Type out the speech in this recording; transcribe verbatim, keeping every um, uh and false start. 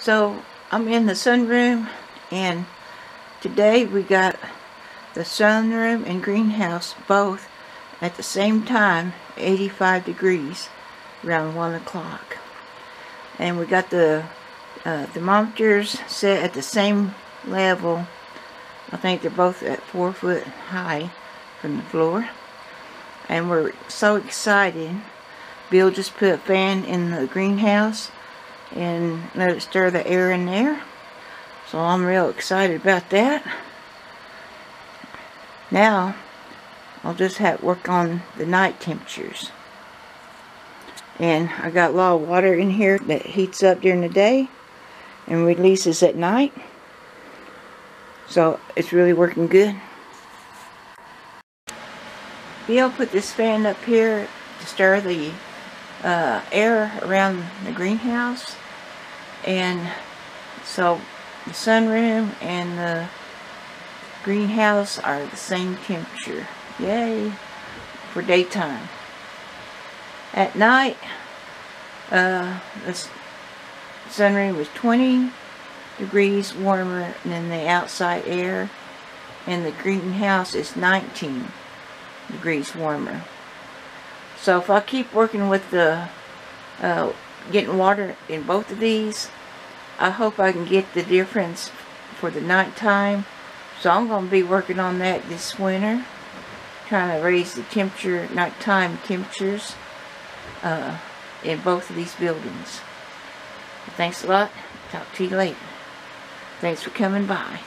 So I'm in the sunroom, and today we got the sunroom and greenhouse both at the same time, eighty-five degrees, around one o'clock. And we got the uh, thermometers set at the same level. I think they're both at four foot high from the floor. And we're so excited. Bill just put a fan in the greenhouse and let it stir the air in there. So I'm real excited about that. Now I'll just have to work on the night temperatures. And I got a lot of water in here that heats up during the day and releases at night. So it's really working good. Bill put this fan up here to stir the uh, air around the greenhouse. And so the sunroom and the greenhouse are the same temperature. Yay for daytime. At night, uh, the sunroom was twenty degrees warmer than the outside air, and the greenhouse is nineteen degrees warmer. So if I keep working with the uh, getting water in both of these, I hope I can get the difference for the nighttime. So I'm going to be working on that this winter, trying to raise the temperature, nighttime temperatures uh, in both of these buildings. Thanks a lot. Talk to you later. Thanks for coming by.